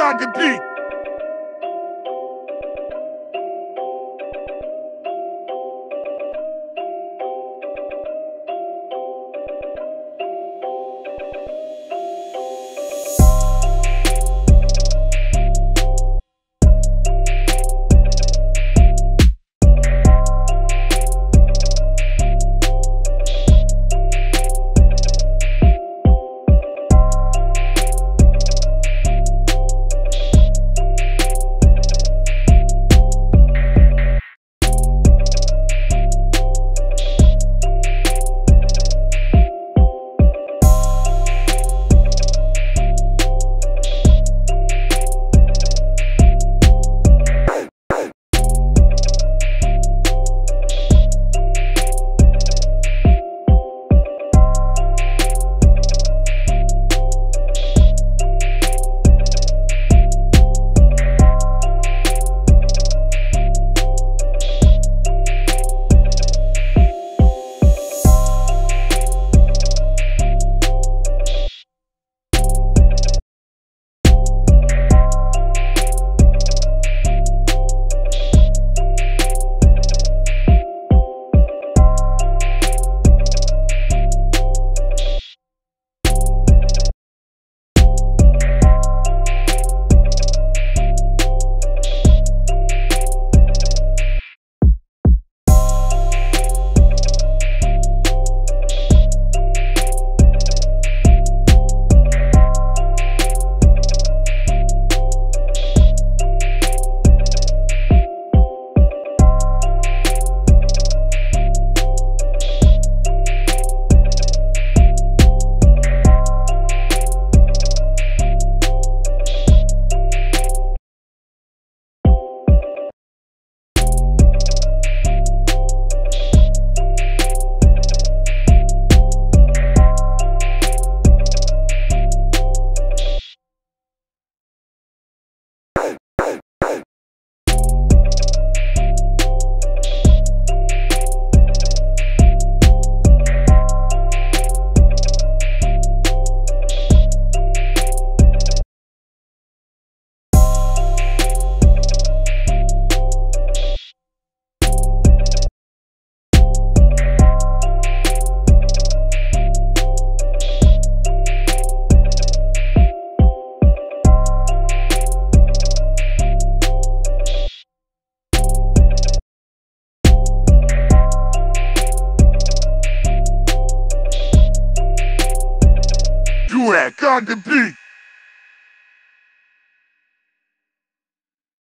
Dwujak the beat. Dwujak on the beat.